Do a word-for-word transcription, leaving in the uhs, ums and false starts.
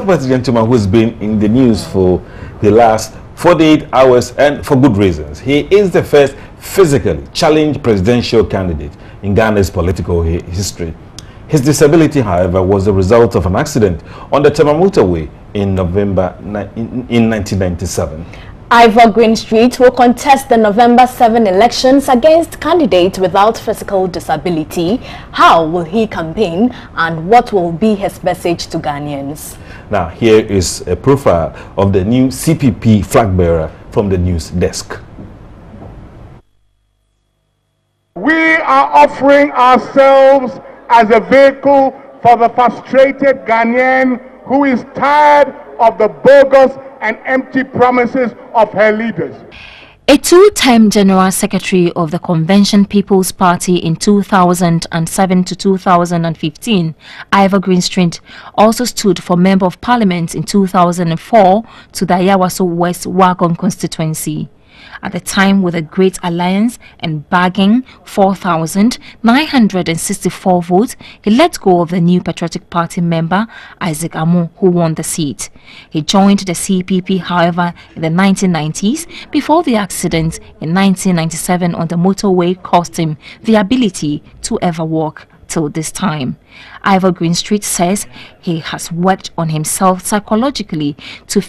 Southwest gentleman who's been in the news for the last forty-eight hours, and for good reasons. He is the first physically challenged presidential candidate in Ghana's political history. His disability, however, was the result of an accident on the Tema Motorway in November in nineteen ninety-seven. Ivor Greenstreet will contest the November seventh elections against candidates without physical disability. How will he campaign, and what will be his message to Ghanaians? Now, here is a profile of the new C P P flag bearer from the news desk. We are offering ourselves as a vehicle for the frustrated Ghanaian who is tired of the bogus and empty promises of her leaders. A two-time General Secretary of the Convention People's Party in two thousand seven to two thousand fifteen, Ivor Greenstreet also stood for Member of Parliament in two thousand four to the Yawasso West Wagon constituency. At the time, with a great alliance and bagging four thousand nine hundred sixty-four votes, he let go of the New Patriotic Party member Isaac Amon, who won the seat. He joined the C P P, however, in the nineteen nineties before the accident in nineteen ninety-seven on the motorway cost him the ability to ever walk till this time. Ivor Greenstreet says he has worked on himself psychologically to